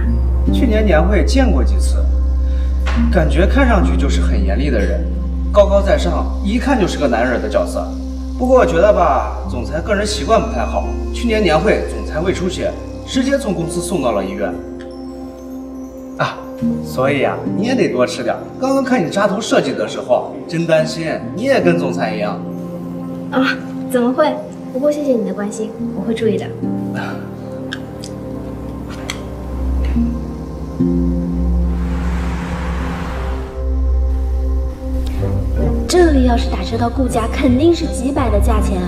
去年年会见过几次，感觉看上去就是很严厉的人，高高在上，一看就是个男人的角色。 不过我觉得吧，总裁个人习惯不太好。去年年会，总裁胃出血，直接从公司送到了医院。啊，所以啊，你也得多吃点。刚刚看你扎头设计的时候，真担心你也跟总裁一样。啊，怎么会？不过谢谢你的关心，我会注意的。啊、这里要是打车到顾家，肯定是几百的价钱。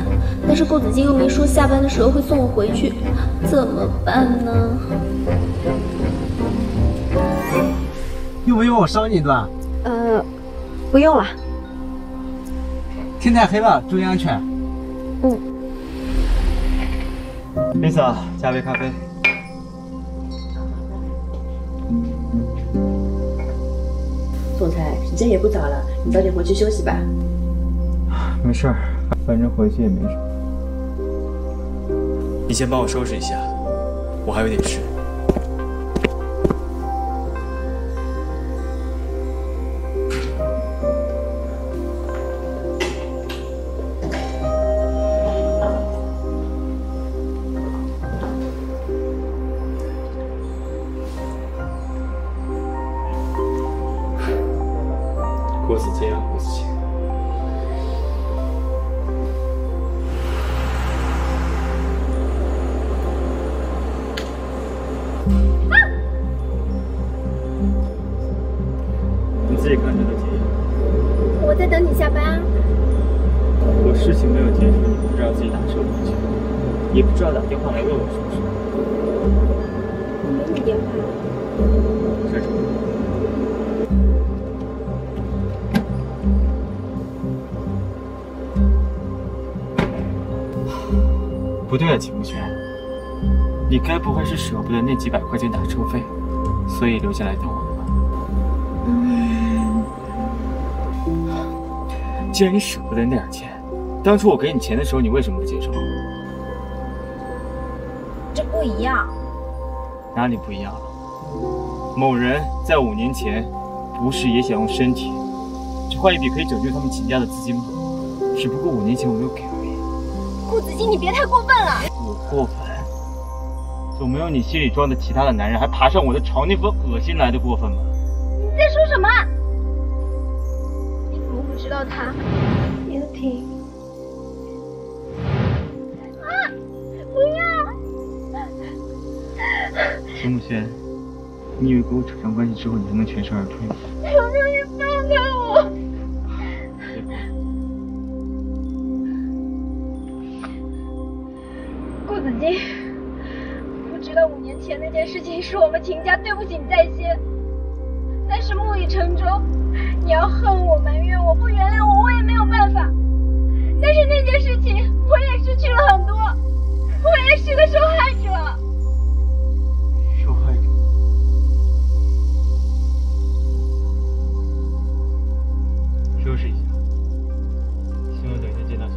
但是顾子金又没说下班的时候会送我回去，怎么办呢？用不用我捎你一段？呃，不用了。天太黑了，注意安全。嗯。Lisa， 加杯咖啡。 总裁，时间也不早了，你早点回去休息吧。没事儿，反正回去也没什么。你先帮我收拾一下，我还有点事。郭子健啊，郭子健。你自己看着都介意。我在等你下班啊。我事情没有结束，你不知道自己打车回去，也不知道打电话来问我什么事。我给你电话。这是什么？ 不对啊，秦慕轩，你该不会是舍不得那几百块钱打车费，所以留下来等我的吧？既然你舍不得那点钱，当初我给你钱的时候，你为什么不接受？这不一样。哪里不一样了？某人在五年前，不是也想用身体去换一笔可以拯救他们秦家的资金吗？只不过五年前我没有给。 顾子金，你别太过分了！我过分？总没有你心里装的其他的男人还爬上我的床那份恶心来的过分吧？你在说什么？你怎么会知道他？叶婷。啊！不要！秦慕轩，你以为跟我扯上关系之后，你还能全身而退吗？求求你放开我！ 子金，我知道五年前那件事情是我们秦家对不起你在先，但是木已成舟，你要恨我、埋怨我、不原谅我，我也没有办法。但是那件事情，我也失去了很多，我也是个受害者。受害者？收拾一下，希望等一下见到小。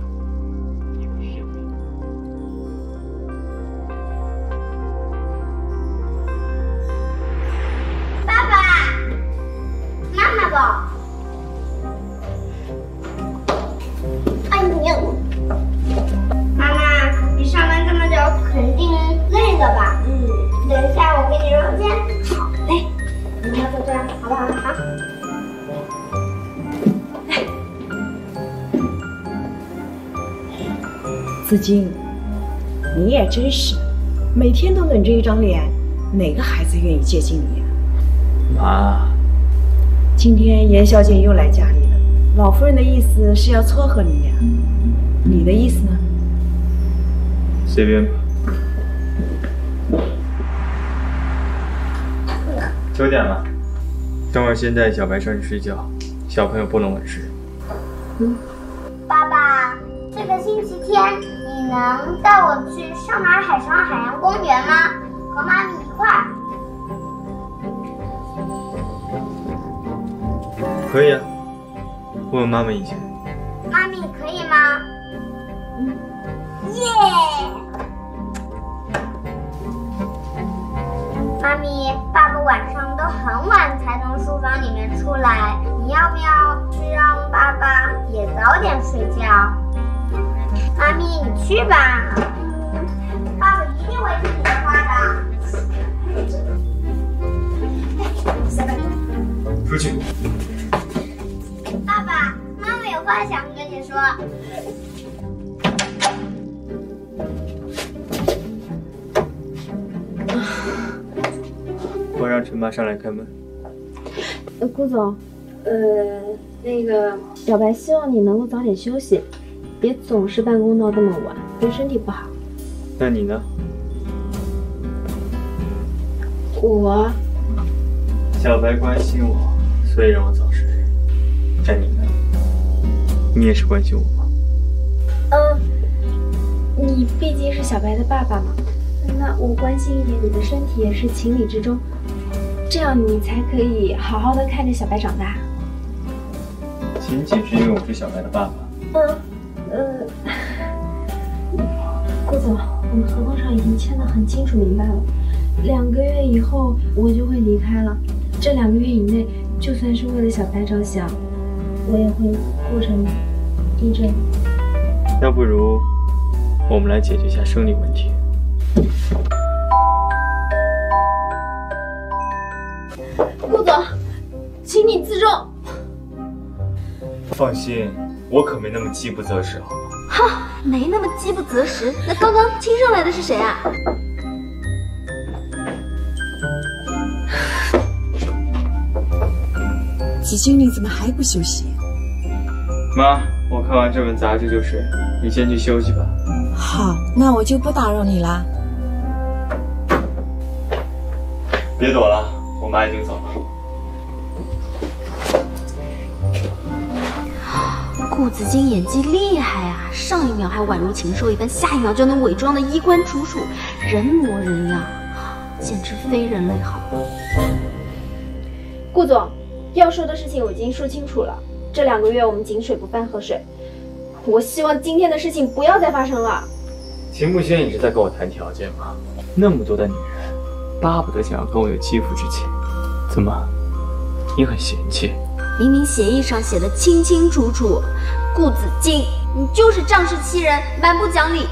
子金，你也真是，每天都冷着一张脸，哪个孩子愿意接近你啊？妈，今天严小姐又来家里了，老夫人的意思是要撮合你俩，你的意思呢？随便吧。九点了，等会儿先带小白上去睡觉，小朋友不能晚睡。嗯，爸爸，这个星期天。 你能带我去上马海上海洋公园吗？和妈咪一块儿。可以啊，问问妈妈意见。妈咪可以吗？耶、yeah! ！妈咪，爸爸晚上都很晚才从书房里面出来，你要不要去让爸爸也早点睡觉？ 妈咪，你去吧。嗯，爸爸一定会听你的话的。下班，出去。爸爸妈妈有话想跟你说。我让陈妈上来开门。呃，顾总，呃，那个小白希望你能够早点休息。 别总是办公到这么晚，对身体不好。那你呢？我小白关心我，所以让我早睡。但你呢？你也是关心我吗？嗯，你毕竟是小白的爸爸嘛，那我关心一点你的身体也是情理之中，这样你才可以好好的看着小白长大。仅仅是因为我是小白的爸爸？嗯，呃，顾总，我们合同上已经签得很清楚明白了。 两个月以后我就会离开了。这两个月以内，就算是为了小白着想，我也会顾着你，依着你。那不如我们来解决一下生理问题。顾总，请你自重。放心，我可没那么饥不择食，好吗？哈，没那么饥不择食。那刚刚亲上来的是谁啊？ 紫精灵怎么还不休息？妈，我看完这本杂志就睡，你先去休息吧。好，那我就不打扰你啦。别躲了，我妈已经走了。顾紫金演技厉害啊，上一秒还宛如禽兽一般，下一秒就能伪装的衣冠楚楚，人模人样，简直非人类好。顾总。 要说的事情我已经说清楚了。这两个月我们井水不犯河水，我希望今天的事情不要再发生了。秦慕轩，你是在跟我谈条件吗？那么多的女人，巴不得想要跟我有肌肤之亲，怎么，你很嫌弃？明明协议上写的清清楚楚，顾紫金，你就是仗势欺人，蛮不讲理。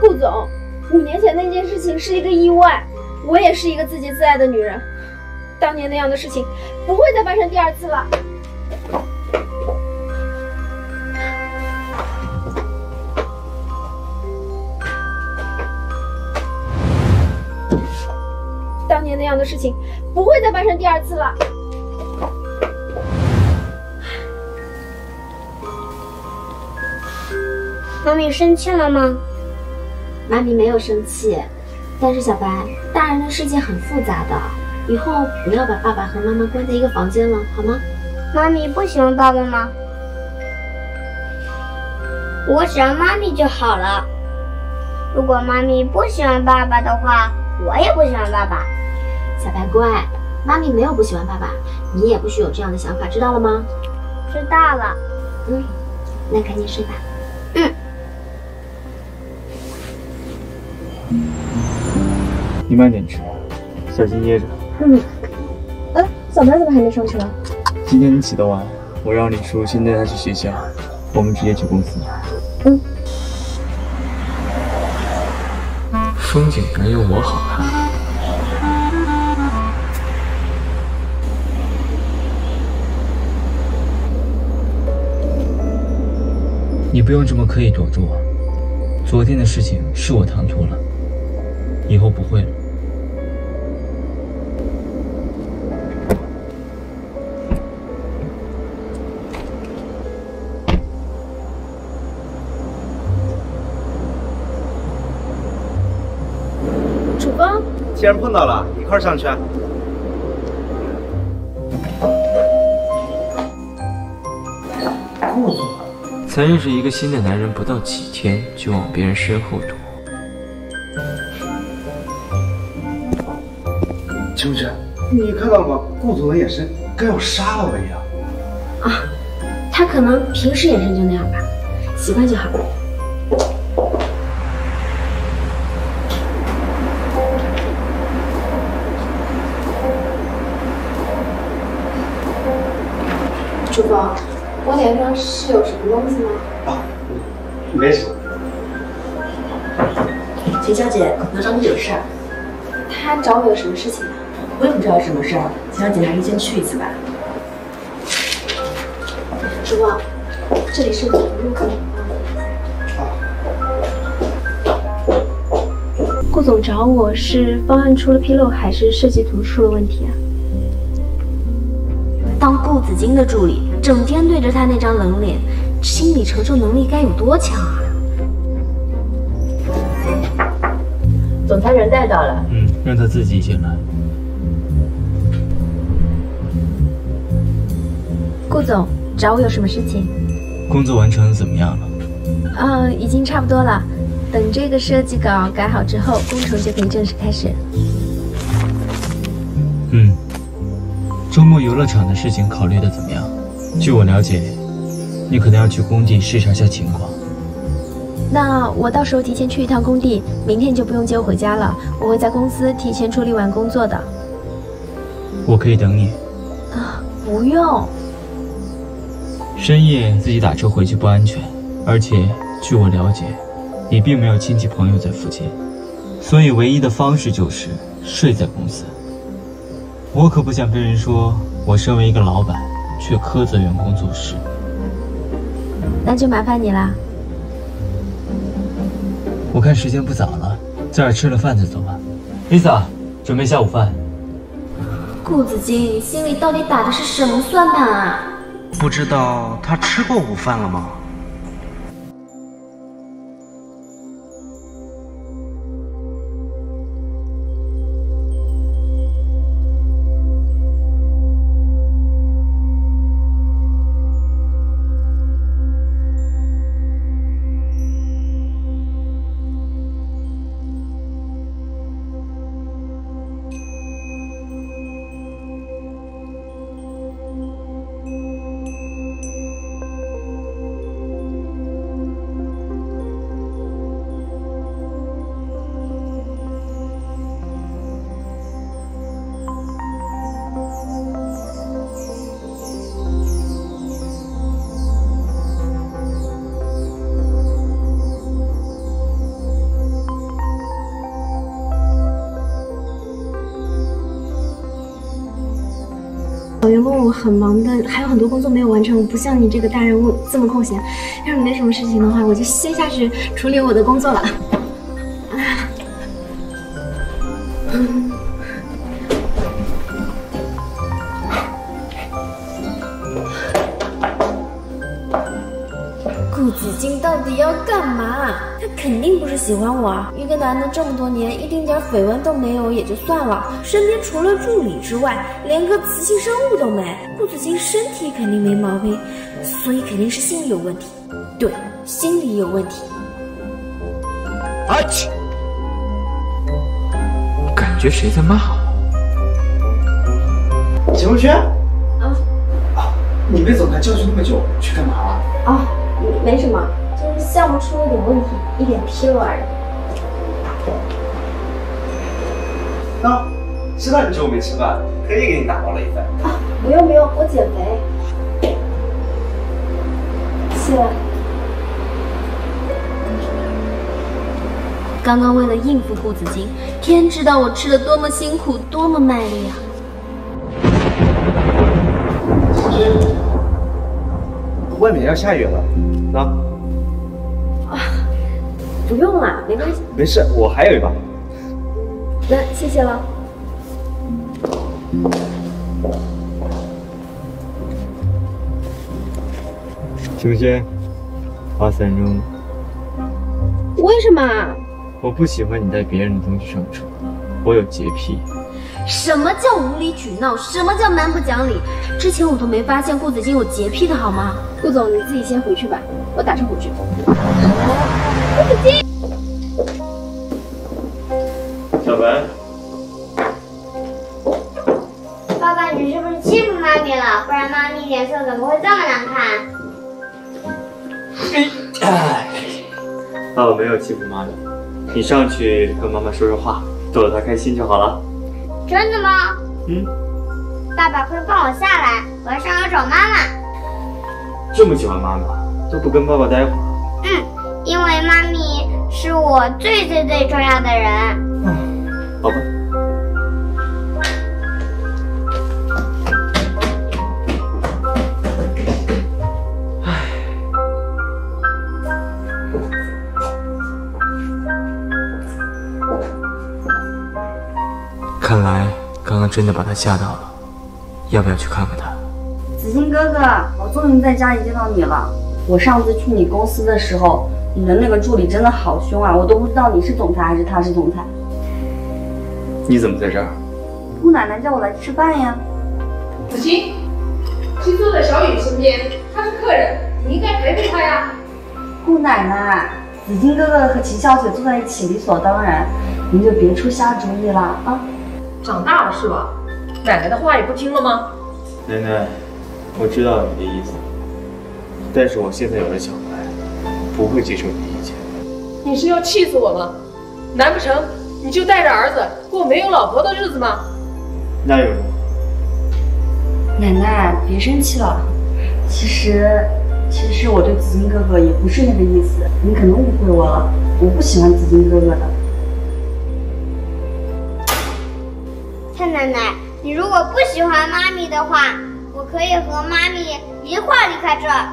顾总，五年前那件事情是一个意外，我也是一个自节自爱的女人。 当年那样的事情不会再发生第二次了。当年那样的事情不会再发生第二次了。妈咪生气了吗？妈咪没有生气，但是小白，大人的世界很复杂的。 以后不要把爸爸和妈妈关在一个房间了，好吗？妈咪不喜欢爸爸吗？我喜欢妈咪就好了。如果妈咪不喜欢爸爸的话，我也不喜欢爸爸。小白乖，妈咪没有不喜欢爸爸，你也不许有这样的想法，知道了吗？知道了。嗯，那赶紧睡吧。嗯。你慢点吃，小心噎着。 嗯，哎、啊，小白怎么还没上去啊？今天你起得晚，我让李叔先带他去学校，我们直接去公司。嗯。风景没有我好看。你不用这么刻意躲着我，昨天的事情是我唐突了，以后不会了。 既然碰到了，一块上去啊！顾总，才认识一个新的男人不到几天，就往别人身后躲。秦慕轩，你看到吗？顾总的眼神跟要杀了我一样。啊，他可能平时眼神就那样吧，习惯就好了。 主播，我脸上是有什么东西吗？啊，没什么。秦小姐可能找你有事儿。她找我有什么事情啊？我也不知道什么事儿。秦小姐还是先去一次吧。主播，这里是我的入口。顾总找我是方案出了纰漏，还是设计图出了问题啊？ 当顾紫金的助理，整天对着他那张冷脸，心理承受能力该有多强啊！总裁人带到了，嗯，让他自己进来。顾总，找我有什么事情？工作完成的怎么样了？嗯，已经差不多了。等这个设计稿改好之后，工程就可以正式开始。嗯，周末游乐场的事情考虑的怎么样？据我了解，你可能要去工地视察一下情况。 那我到时候提前去一趟工地，明天就不用接我回家了。我会在公司提前处理完工作的。我可以等你。啊，不用。深夜自己打车回去不安全，而且据我了解，你并没有亲戚朋友在附近，所以唯一的方式就是睡在公司。我可不想被人说我身为一个老板，却苛责员工做事。那就麻烦你啦。 我看时间不早了，在这儿吃了饭再走吧。Lisa， 准备下午饭。顾子敬心里到底打的是什么算盘啊？不知道他吃过午饭了吗？小员工，我很忙的，还有很多工作没有完成。我不像你这个大人物这么空闲。要是没什么事情的话，我就先下去处理我的工作了。嗯、顾子敬到底要干嘛？他肯定不是喜欢我。一个男的这么多年，一丁点绯闻都没有也就算了，身边除了助理之外，连个雌性生物都没。顾子敬身体肯定没毛病，所以肯定是心理有问题。对，心理有问题。啊嚏！感觉谁在骂我？景文轩。啊。啊，你被总裁教训那么久，去干嘛了？啊。 没什么，就是项目出了点问题，一点纰漏而已。那知道你中午没吃饭，特意给你打包了一份。啊，不用不用，我减肥。谢了。刚刚为了应付顾子敬，天知道我吃的多么辛苦，多么卖力啊！嗯 外面要下雨了，那啊，不用了，没关系。没事，我还有一把。那谢谢了。景文轩，把伞扔了。为什么？我不喜欢你带别人的东西上车，我有洁癖。 什么叫无理取闹？什么叫蛮不讲理？之前我都没发现顾子敬有洁癖的好吗？顾总，你自己先回去吧，我打车回去。顾子敬，小白，爸爸，你是不是欺负妈咪了？不然妈咪脸色怎么会这么难看？哎，爸爸没有欺负妈咪，你上去跟妈妈说说话，逗得她开心就好了。 真的吗？嗯，爸爸快放我下来，我要上楼找妈妈。这么喜欢妈妈，都不跟爸爸待会儿？嗯，因为妈咪是我最最最重要的人。嗯，好吧。唉。 看来刚刚真的把他吓到了，要不要去看看他？子敬哥哥，我终于在家里见到你了。我上次去你公司的时候，你的那个助理真的好凶啊，我都不知道你是总裁还是他是总裁。你怎么在这儿？姑奶奶叫我来吃饭呀。子敬，去坐在小雨身边，他是客人，你应该陪陪他呀。姑奶奶，紫金哥哥和秦小姐坐在一起理所当然，您就别出瞎主意了啊！长大了是吧？奶奶的话也不听了吗？奶奶，我知道你的意思，但是我现在有了小孩，不会接受你的意见。你是要气死我吗？难不成你就带着儿子过没有老婆的日子吗？那有什么？ 奶奶，别生气了。其实，其实我对紫金哥哥也不是那个意思，你可能误会我了。我不喜欢紫金哥哥的。蔡奶奶，你如果不喜欢妈咪的话，我可以和妈咪一块离开这儿。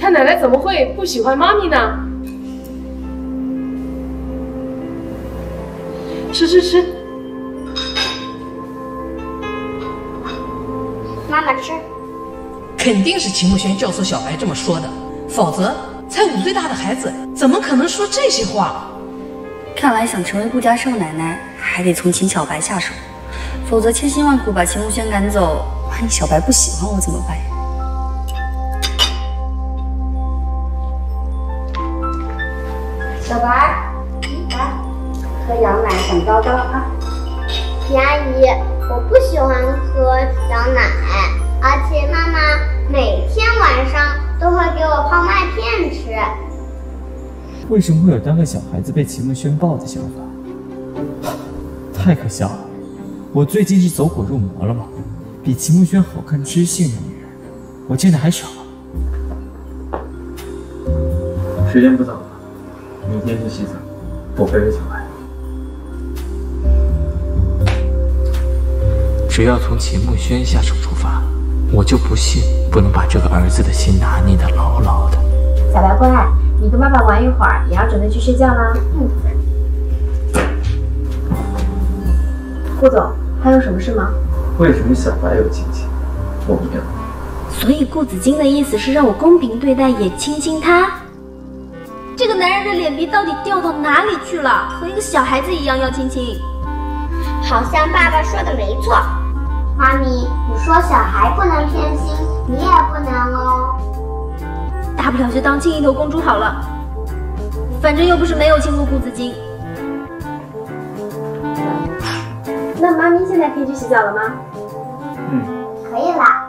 蔡奶奶怎么会不喜欢妈咪呢？吃吃吃。 妈妈吃，肯定是秦慕轩教唆小白这么说的，否则才五岁大的孩子怎么可能说这些话？看来想成为顾家少奶奶，还得从秦小白下手，否则千辛万苦把秦慕轩赶走，万一小白不喜欢我怎么办呀？小白，来喝羊奶等叨叨啊，秦阿姨。 我不喜欢喝羊奶，而且妈妈每天晚上都会给我泡麦片吃。为什么会有当个小孩子被秦慕轩抱的想法？太可笑了！我最近是走火入魔了吗？比秦慕轩好看知性的女人，我见的还少。时间不早了，明天去洗澡，我陪陪小白。 只要从秦慕轩下手出发，我就不信不能把这个儿子的心拿捏得牢牢的。小白乖，你跟爸爸玩一会儿，也要准备去睡觉啦。嗯。顾总，还有什么事吗？为什么小白有亲亲，我没有？所以顾紫金的意思是让我公平对待，也亲亲他。这个男人的脸皮到底掉到哪里去了？和一个小孩子一样要亲亲。好像爸爸说的没错。 妈咪，你说小孩不能偏心，你也不能哦。大不了就当亲一头公猪好了，反正又不是没有亲过顾紫金。那妈咪现在可以去洗澡了吗？嗯，可以啦。